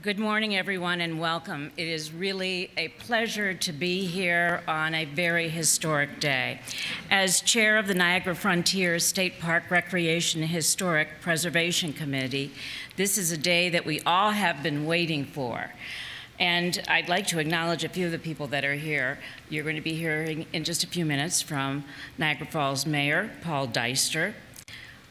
Good morning, everyone, and welcome. It is really a pleasure to be here on a very historic day. As chair of the Niagara Frontier State Park Recreation and Historic Preservation Committee, this is a day that we all have been waiting for. And I'd like to acknowledge a few of the people that are here. You're going to be hearing in just a few minutes from Niagara Falls Mayor Paul Dyster,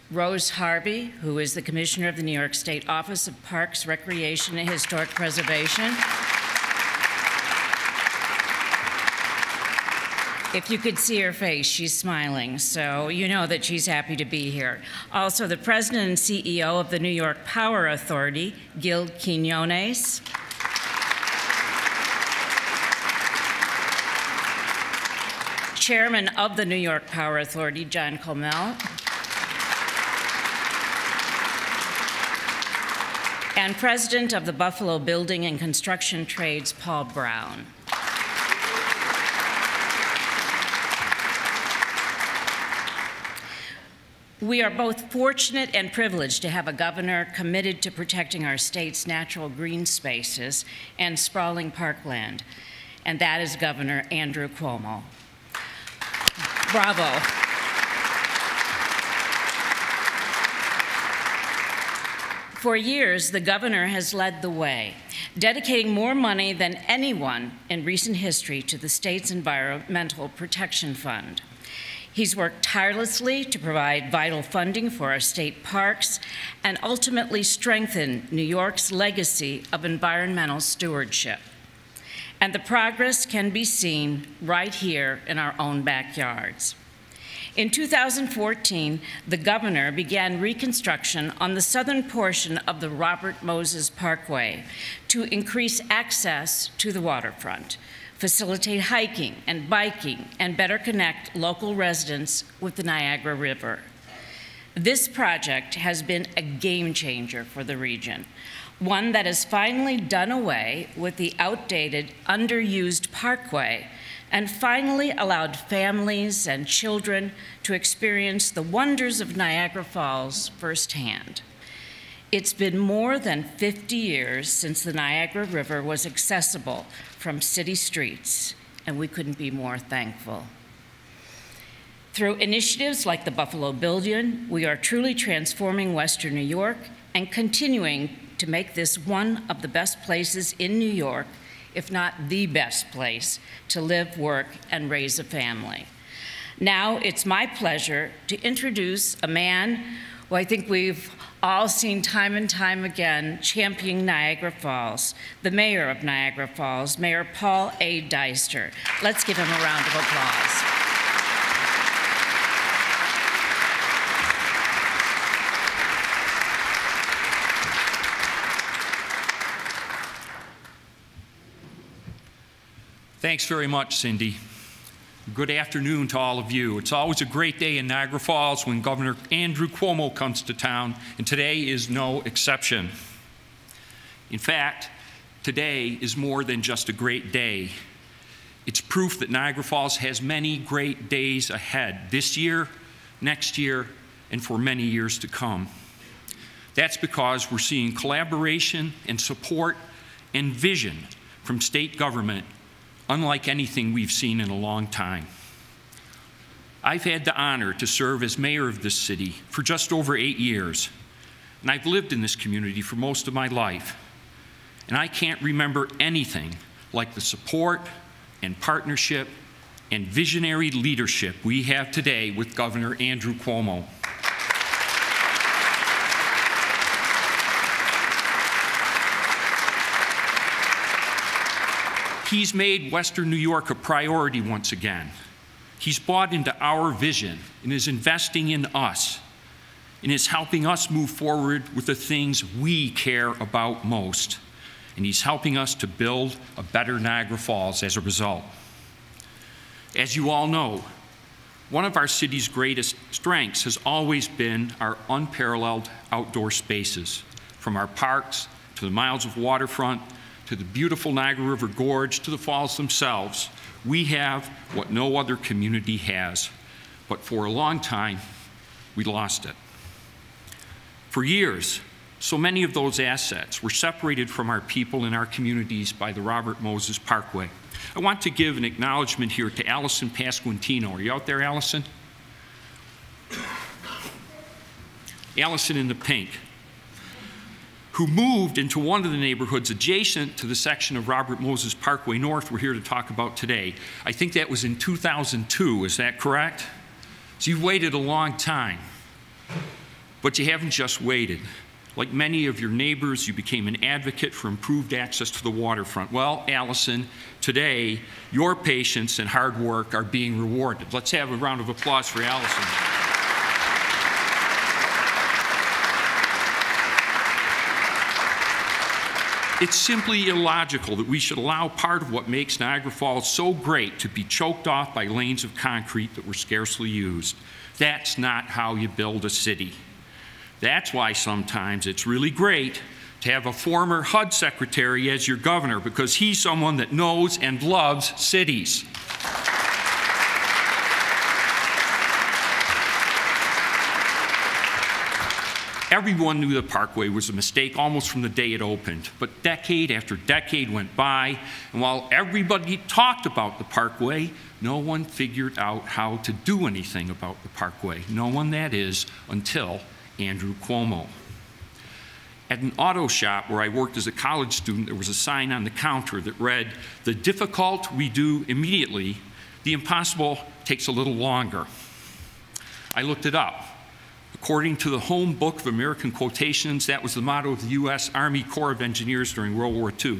Rose Harvey, who is the Commissioner of the New York State Office of Parks, Recreation, and Historic Preservation. If you could see her face, she's smiling, so you know that she's happy to be here. Also, the President and CEO of the New York Power Authority, Gil Quiñones. Chairman of the New York Power Authority, John Koelmel. And President of the Buffalo Building and Construction Trades, Paul Brown. We are both fortunate and privileged to have a governor committed to protecting our state's natural green spaces and sprawling parkland, and that is Governor Andrew Cuomo. Bravo. For years, the governor has led the way, dedicating more money than anyone in recent history to the state's Environmental Protection Fund. He's worked tirelessly to provide vital funding for our state parks and ultimately strengthen New York's legacy of environmental stewardship. And the progress can be seen right here in our own backyards. In 2014, the governor began reconstruction on the southern portion of the Robert Moses Parkway to increase access to the waterfront, facilitate hiking and biking, and better connect local residents with the Niagara River. This project has been a game changer for the region, one that has finally done away with the outdated, underused parkway and finally allowed families and children to experience the wonders of Niagara Falls firsthand. It's been more than 50 years since the Niagara River was accessible from city streets, and we couldn't be more thankful. Through initiatives like the Buffalo Billion, we are truly transforming Western New York and continuing to make this one of the best places in New York, if not the best place, to live, work, and raise a family. Now it's my pleasure to introduce a man who I think we've all seen time and time again championing Niagara Falls, the mayor of Niagara Falls, Mayor Paul A. Dyster. Let's give him a round of applause. Thanks very much, Cindy. Good afternoon to all of you. It's always a great day in Niagara Falls when Governor Andrew Cuomo comes to town, and today is no exception. In fact, today is more than just a great day. It's proof that Niagara Falls has many great days ahead this year, next year, and for many years to come. That's because we're seeing collaboration and support and vision from state government unlike anything we've seen in a long time. I've had the honor to serve as mayor of this city for just over 8 years, and I've lived in this community for most of my life, and I can't remember anything like the support and partnership and visionary leadership we have today with Governor Andrew Cuomo. He's made Western New York a priority once again. He's bought into our vision and is investing in us and is helping us move forward with the things we care about most. And he's helping us to build a better Niagara Falls as a result. As you all know, one of our city's greatest strengths has always been our unparalleled outdoor spaces, from our parks to the miles of waterfront, to the beautiful Niagara River Gorge, to the falls themselves. We have what no other community has, but for a long time, we lost it. For years, So many of those assets were separated from our people and our communities by the Robert Moses Parkway. I want to give an acknowledgement here to Allison Pasquantino. Are you out there, Allison? Allison in the pink, who moved into one of the neighborhoods adjacent to the section of Robert Moses Parkway North we're here to talk about today. I think that was in 2002, is that correct? So you've waited a long time, but you haven't just waited. Like many of your neighbors, you became an advocate for improved access to the waterfront. Well, Allison, today, your patience and hard work are being rewarded. Let's have a round of applause for Allison. It's simply illogical that we should allow part of what makes Niagara Falls so great to be choked off by lanes of concrete that were scarcely used. That's not how you build a city. That's why sometimes it's really great to have a former HUD secretary as your governor, because he's someone that knows and loves cities. Everyone knew the Parkway was a mistake almost from the day it opened, but decade after decade went by, and while everybody talked about the Parkway, no one figured out how to do anything about the Parkway. No one, that is, until Andrew Cuomo. At an auto shop where I worked as a college student, there was a sign on the counter that read, "The difficult we do immediately, the impossible takes a little longer." I looked it up. According to the Home Book of American Quotations, that was the motto of the U.S. Army Corps of Engineers during World War II.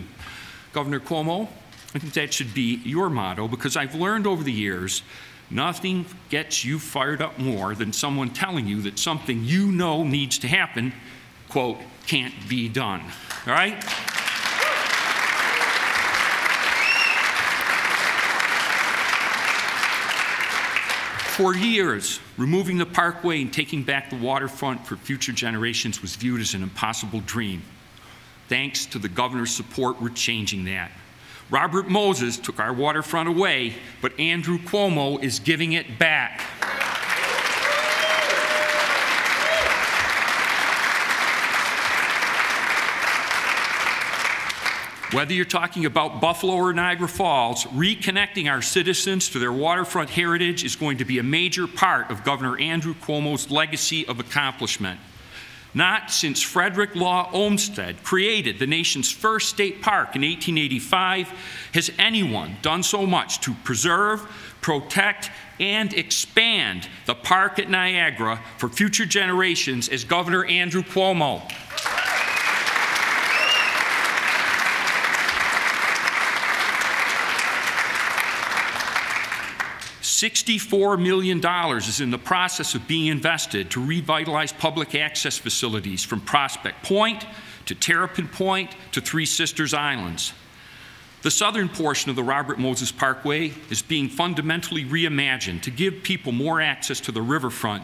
Governor Cuomo, I think that should be your motto, because I've learned over the years, nothing gets you fired up more than someone telling you that something you know needs to happen, quote, can't be done, all right? For years, removing the Parkway and taking back the waterfront for future generations was viewed as an impossible dream. Thanks to the governor's support, we're changing that. Robert Moses took our waterfront away, but Andrew Cuomo is giving it back. Whether you're talking about Buffalo or Niagara Falls, reconnecting our citizens to their waterfront heritage is going to be a major part of Governor Andrew Cuomo's legacy of accomplishment. Not since Frederick Law Olmsted created the nation's first state park in 1885 has anyone done so much to preserve, protect, and expand the park at Niagara for future generations as Governor Andrew Cuomo. $64 million is in the process of being invested to revitalize public access facilities from Prospect Point to Terrapin Point to Three Sisters Islands. The southern portion of the Robert Moses Parkway is being fundamentally reimagined to give people more access to the riverfront,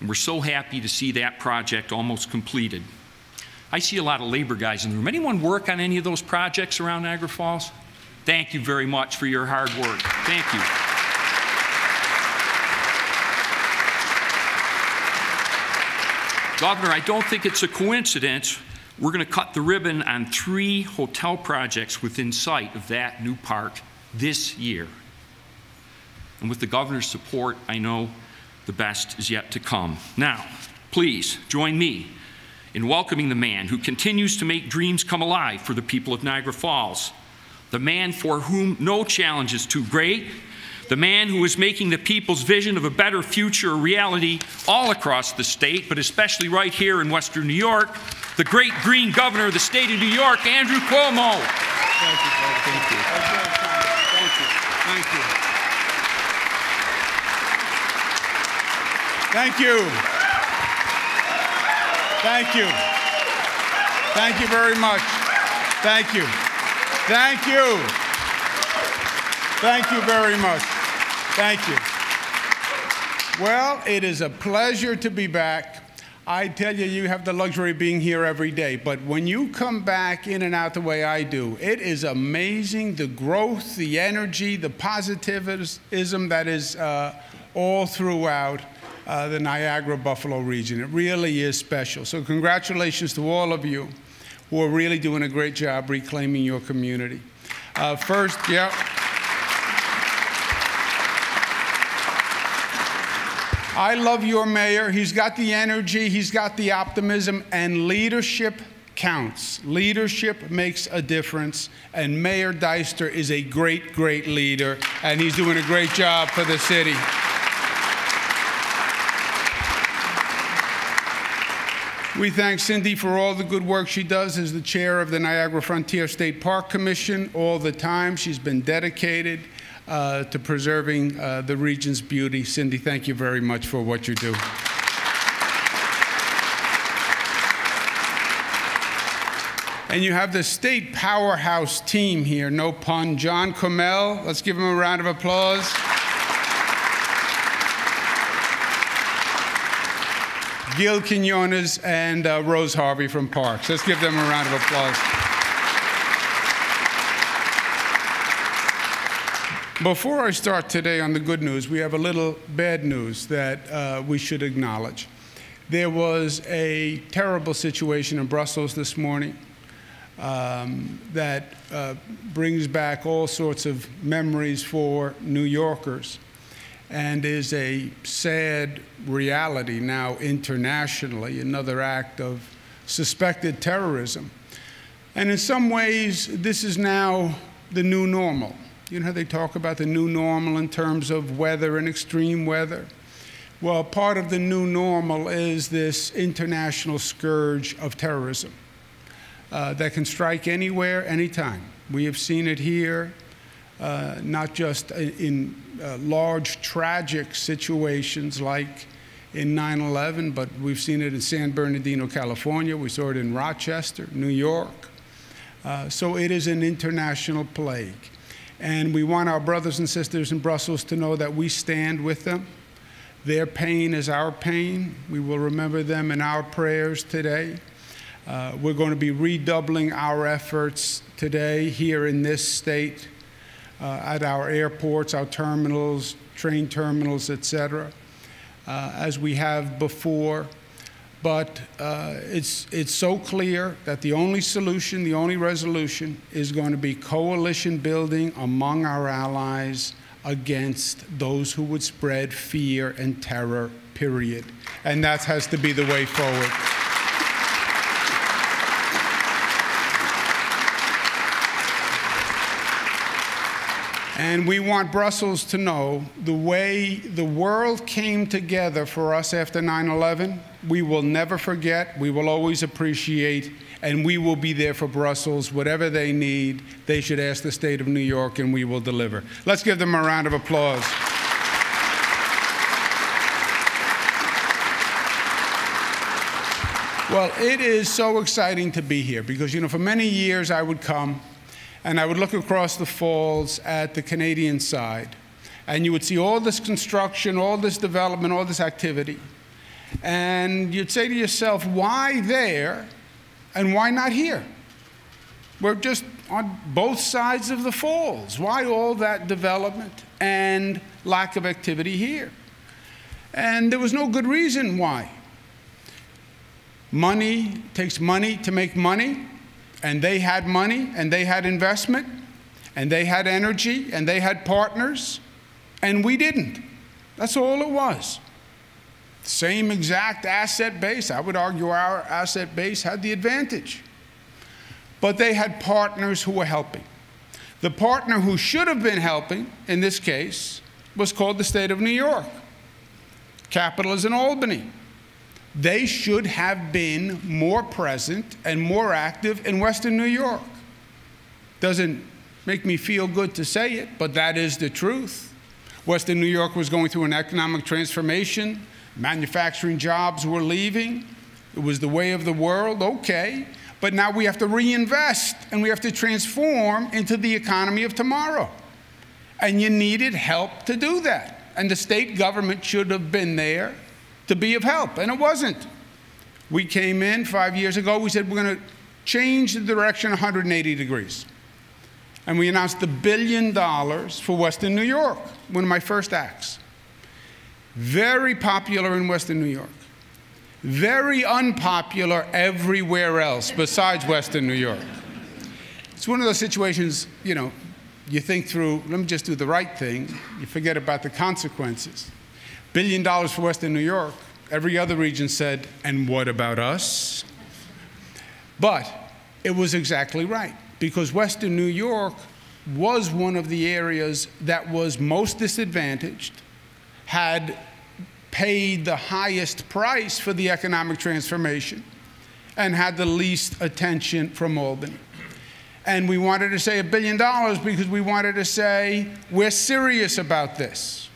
and we're so happy to see that project almost completed. I see a lot of labor guys in the room. Anyone work on any of those projects around Niagara Falls? Thank you very much for your hard work. Thank you. Governor, I don't think it's a coincidence we're going to cut the ribbon on 3 hotel projects within sight of that new park this year. And with the governor's support, I know the best is yet to come. Now, please join me in welcoming the man who continues to make dreams come alive for the people of Niagara Falls, the man for whom no challenge is too great, the man who is making the people's vision of a better future a reality all across the state, but especially right here in Western New York, the great Green Governor of the state of New York, Andrew Cuomo. Thank you, Bob. Thank you. Thank you. Thank you. Thank you. Thank you very much. Thank you. Thank you. Thank you very much. Thank you. Well, it is a pleasure to be back. I tell you, you have the luxury of being here every day, but when you come back in and out the way I do, it is amazing the growth, the energy, the positivism that is all throughout the Niagara-Buffalo region. It really is special. So congratulations to all of you who are really doing a great job reclaiming your community. First, yeah. I love your mayor. He's got the energy, he's got the optimism, and leadership counts. Leadership makes a difference, and Mayor Dyster is a great, great leader, and he's doing a great job for the city. We thank Cindy for all the good work she does as the chair of the Niagara Frontier State Park Commission. All the time she's been dedicated to preserving the region's beauty. Cindy, thank you very much for what you do. And you have the state powerhouse team here, no pun. John Koelmel, let's give him a round of applause. Gil Quiñones and Rose Harvey from Parks. Let's give them a round of applause. Before I start today on the good news, we have a little bad news that we should acknowledge. There was a terrible situation in Brussels this morning that brings back all sorts of memories for New Yorkers, and is a sad reality now internationally, another act of suspected terrorism. And in some ways, this is now the new normal. You know how they talk about the new normal in terms of weather and extreme weather? Well, part of the new normal is this international scourge of terrorism that can strike anywhere, anytime. We have seen it here, not just in large tragic situations like in 9/11, but we've seen it in San Bernardino, California. We saw it in Rochester, New York. So it is an international plague. And we want our brothers and sisters in Brussels to know that we stand with them. Their pain is our pain. We will remember them in our prayers today. We're going to be redoubling our efforts today here in this state, at our airports, our terminals, train terminals, etc., as we have before. But it's so clear that the only solution, the only resolution, is going to be coalition building among our allies against those who would spread fear and terror, period. And that has to be the way forward. And we want Brussels to know the way the world came together for us after 9/11, we will never forget, we will always appreciate, and we will be there for Brussels. Whatever they need, they should ask the state of New York, and we will deliver. Let's give them a round of applause. Well, it is so exciting to be here because, you know, for many years I would come and I would look across the falls at the Canadian side, and you would see all this construction, all this development, all this activity. And you'd say to yourself, why there and why not here? We're just on both sides of the falls. Why all that development and lack of activity here? And there was no good reason why. Money takes money to make money. And they had money, and they had investment, and they had energy, and they had partners, and we didn't. That's all it was. Same exact asset base. I would argue our asset base had the advantage. But they had partners who were helping. The partner who should have been helping, in this case, was called the state of New York. Capital is in Albany. They should have been more present and more active in Western New York. Doesn't make me feel good to say it, but that is the truth. Western New York was going through an economic transformation. Manufacturing jobs were leaving. It was the way of the world, okay. But now we have to reinvest, and we have to transform into the economy of tomorrow. And you needed help to do that. And the state government should have been there to be of help, and it wasn't. We came in 5 years ago, we said we're going to change the direction 180 degrees. And we announced the $1 billion for Western New York, one of my first acts. Very popular in Western New York. Very unpopular everywhere else besides Western New York. It's one of those situations, you know, you think through, let me just do the right thing. You forget about the consequences. $1 billion for Western New York. Every other region said, and what about us? But it was exactly right, because Western New York was one of the areas that was most disadvantaged, had paid the highest price for the economic transformation, and had the least attention from Albany. And we wanted to say $1 billion because we wanted to say, we're serious about this.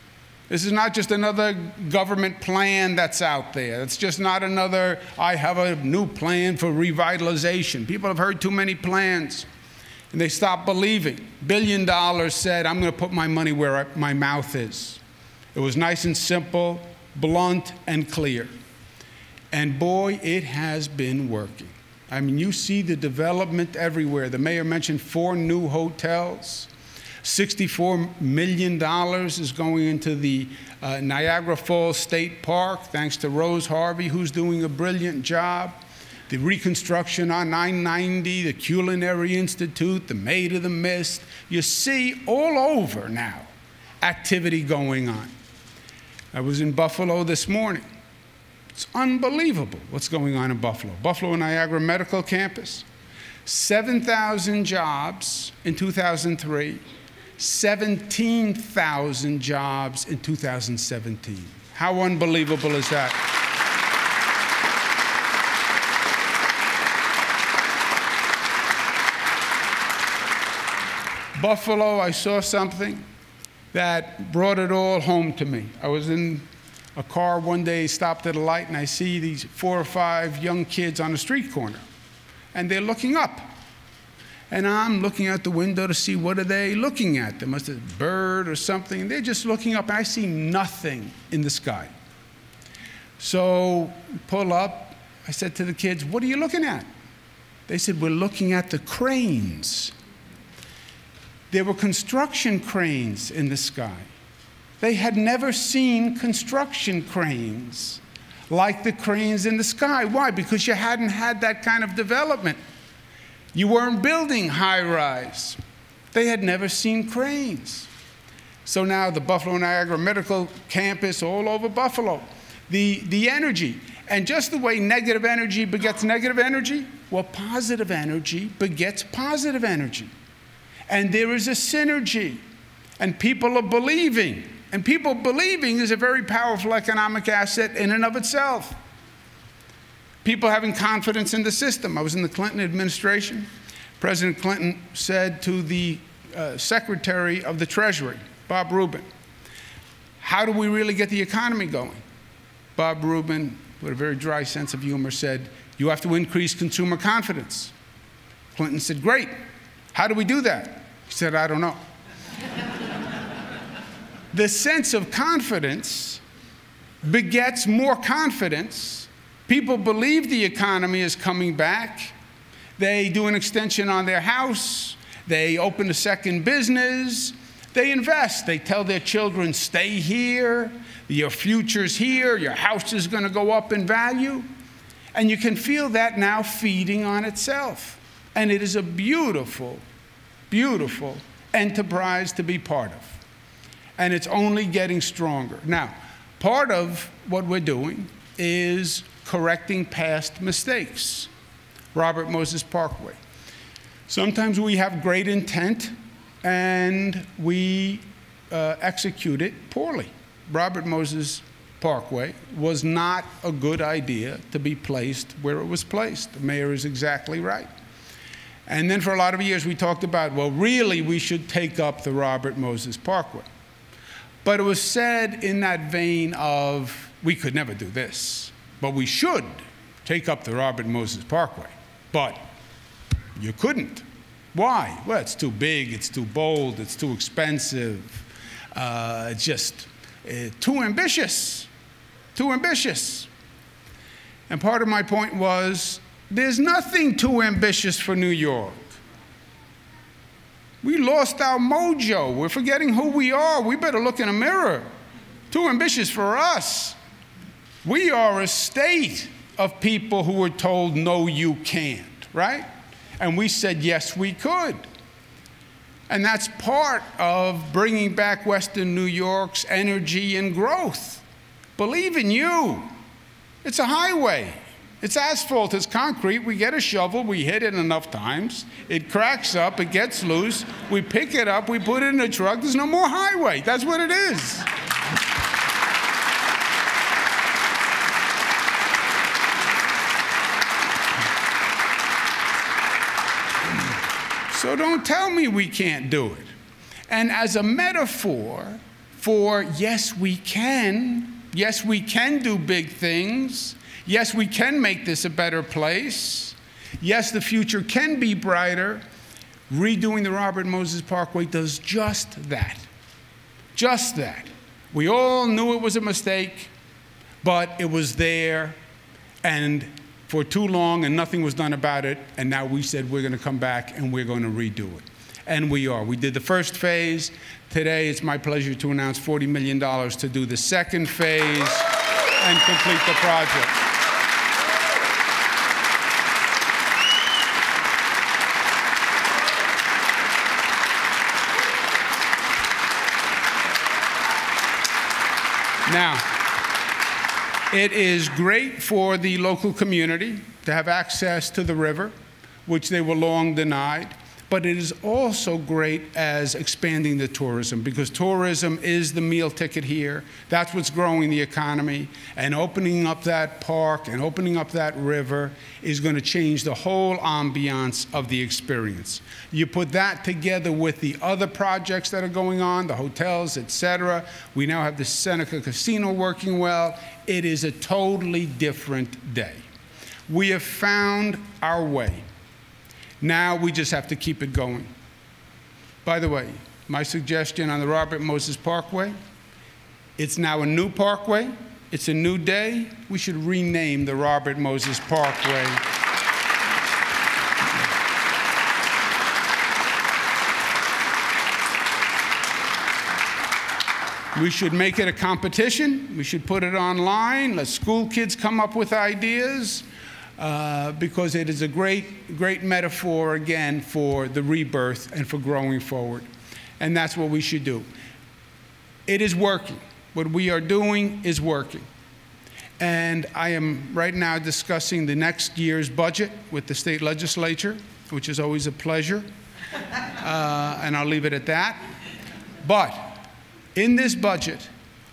This is not just another government plan that's out there. It's just not another, I have a new plan for revitalization. People have heard too many plans, and they stop believing. $1 billion said, I'm going to put my money where my mouth is. It was nice and simple, blunt and clear. And boy, it has been working. I mean, you see the development everywhere. The mayor mentioned 4 new hotels. $64 million is going into the Niagara Falls State Park, thanks to Rose Harvey, who's doing a brilliant job. The reconstruction on 990, the Culinary Institute, the Maid of the Mist. You see all over now activity going on. I was in Buffalo this morning. It's unbelievable what's going on in Buffalo. Buffalo Niagara Medical Campus, 7,000 jobs in 2003. 17,000 jobs in 2017. How unbelievable is that? Buffalo, I saw something that brought it all home to me. I was in a car one day, stopped at a light, and I see these 4 or 5 young kids on a street corner, and they're looking up. And I'm looking out the window to see what are they looking at. There must have been a bird or something. And they're just looking up, and I see nothing in the sky. So pull up. I said to the kids, what are you looking at? They said, we're looking at the cranes. There were construction cranes in the sky. They had never seen construction cranes like the cranes in the sky. Why? Because you hadn't had that kind of development. You weren't building high-rise. They had never seen cranes. So now the Buffalo Niagara Medical Campus, all over Buffalo, the energy. And just the way negative energy begets negative energy, well, positive energy begets positive energy. And there is a synergy. And people are believing. And people believing is a very powerful economic asset in and of itself. People having confidence in the system. I was in the Clinton administration. President Clinton said to the Secretary of the Treasury, Bob Rubin, how do we really get the economy going? Bob Rubin, with a very dry sense of humor, said, you have to increase consumer confidence. Clinton said, great. How do we do that? He said, I don't know. The sense of confidence begets more confidence. People believe the economy is coming back. They do an extension on their house. They open a second business. They invest. They tell their children, stay here. Your future's here. Your house is going to go up in value. And you can feel that now feeding on itself. And it is a beautiful, beautiful enterprise to be part of. And it's only getting stronger. Now, part of what we're doing is correcting past mistakes. Robert Moses Parkway. Sometimes we have great intent and we execute it poorly. Robert Moses Parkway was not a good idea to be placed where it was placed. The mayor is exactly right. And then for a lot of years we talked about, well, really we should take up the Robert Moses Parkway. But it was said in that vein of, we could never do this. But we should take up the Robert Moses Parkway. But you couldn't. Why? Well, it's too big, it's too bold, it's too expensive, too ambitious, too ambitious. And part of my point was, there's nothing too ambitious for New York. We lost our mojo. We're forgetting who we are. We better look in a mirror. Too ambitious for us. We are a state of people who were told, no, you can't, right? And we said, yes, we could. And that's part of bringing back Western New York's energy and growth. Believe in you. It's a highway. It's asphalt. It's concrete. We get a shovel. We hit it enough times. It cracks up. It gets loose. We pick it up. We put it in a truck. There's no more highway. That's what it is. So don't tell me we can't do it. And as a metaphor for yes, we can do big things, yes, we can make this a better place, yes, the future can be brighter, redoing the Robert Moses Parkway does just that. Just that. We all knew it was a mistake, but it was there, and for too long, and nothing was done about it, and now we said we're going to come back and we're going to redo it. And we are. We did the first phase. Today, it's my pleasure to announce $40 million to do the second phase and complete the project. Now, it is great for the local community to have access to the river, which they were long denied, but it is also great as expanding the tourism, because tourism is the meal ticket here. That's what's growing the economy, and opening up that park and opening up that river is going to change the whole ambiance of the experience. You put that together with the other projects that are going on, the hotels, etc. We now have the Seneca Casino working well. It is a totally different day. We have found our way. Now we just have to keep it going. By the way, my suggestion on the Robert Moses Parkway, it's now a new parkway. It's a new day. We should rename the Robert Moses Parkway. We should make it a competition. We should put it online. Let school kids come up with ideas, because it is a great, great metaphor, again, for the rebirth and for growing forward. And that's what we should do. It is working. What we are doing is working. And I am right now discussing the next year's budget with the state legislature, which is always a pleasure. And I'll leave it at that. But in this budget,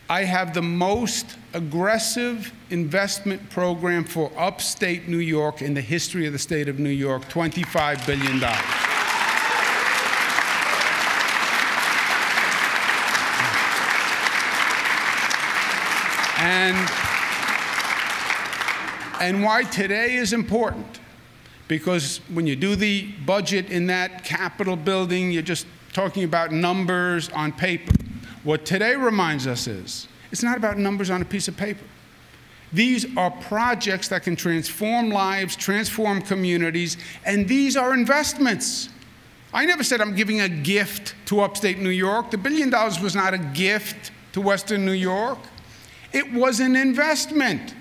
I have the most aggressive investment program for upstate New York in the history of the state of New York, $25 billion. And why today is important, because when you do the budget in that Capitol building, you're just talking about numbers on paper. What today reminds us is, it's not about numbers on a piece of paper. These are projects that can transform lives, transform communities, and these are investments. I never said I'm giving a gift to upstate New York. The $1 billion was not a gift to Western New York. It was an investment.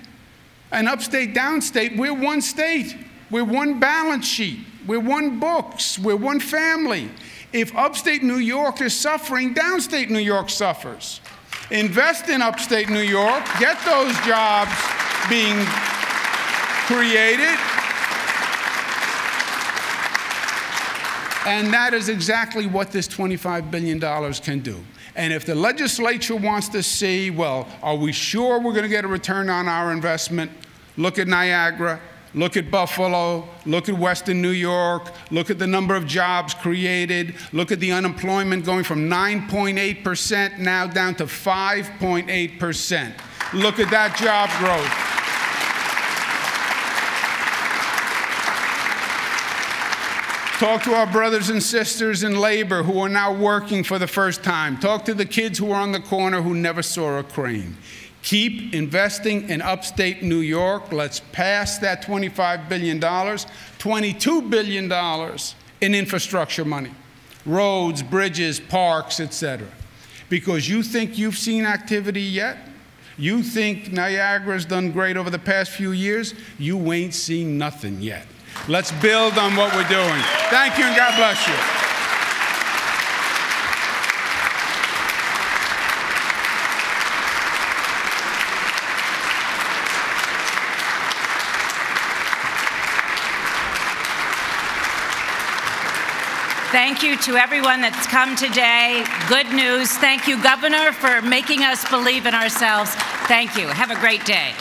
An upstate, downstate, we're one state. We're one balance sheet. We're one books. We're one family. If upstate New York is suffering, downstate New York suffers. Invest in upstate New York, get those jobs being created. And that is exactly what this $25 billion can do. And if the legislature wants to see, well, are we sure we're going to get a return on our investment? Look at Niagara. Look at Buffalo, look at Western New York, look at the number of jobs created, look at the unemployment going from 9.8% now down to 5.8%. Look at that job growth. Talk to our brothers and sisters in labor who are now working for the first time. Talk to the kids who are on the corner who never saw a crane. Keep investing in upstate New York. Let's pass that $25 billion, $22 billion in infrastructure money, roads, bridges, parks, etc. because you think you've seen activity yet? You think Niagara's done great over the past few years? You ain't seen nothing yet. Let's build on what we're doing. Thank you and God bless you. Thank you to everyone that's come today. Good news. Thank you, Governor, for making us believe in ourselves. Thank you. Have a great day.